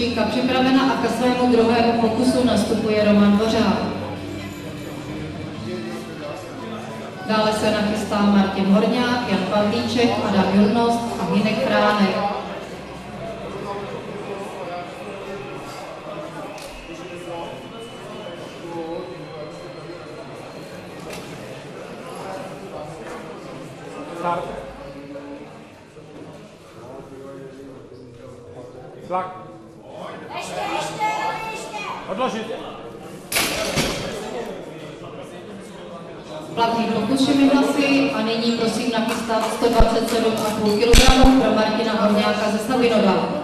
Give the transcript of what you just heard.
Činka připravena a ke svému druhému pokusu nastupuje Roman Bořák. Dále se nachystá Martin Horňák, Jan Pavlíček, Adam Judnost a Minek Pránek. Tlak. Ještě. Odložit. Platný pokus všemi hlasy a nyní prosím nachystat 127,5 kg pro Martina Horňáka ze Stabinova.